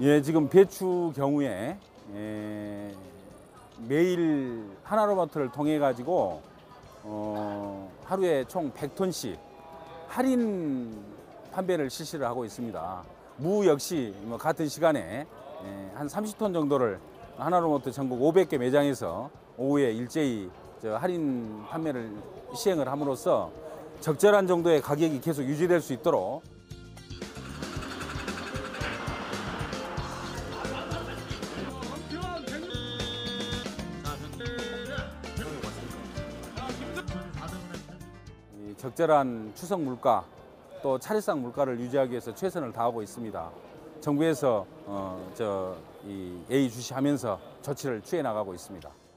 예, 지금 배추 경우에 매일 하나로마트를 통해 가지고 하루에 총 100톤씩 할인 판매를 실시를 하고 있습니다. 무 역시 뭐 같은 시간에 한 30톤 정도를 하나로마트 전국 500개 매장에서 오후에 일제히 할인 판매를 시행을 함으로써 적절한 정도의 가격이 계속 유지될 수 있도록. 적절한 추석 물가 또 차례상 물가를 유지하기 위해서 최선을 다하고 있습니다. 정부에서 예의 주시하면서 조치를 취해 나가고 있습니다.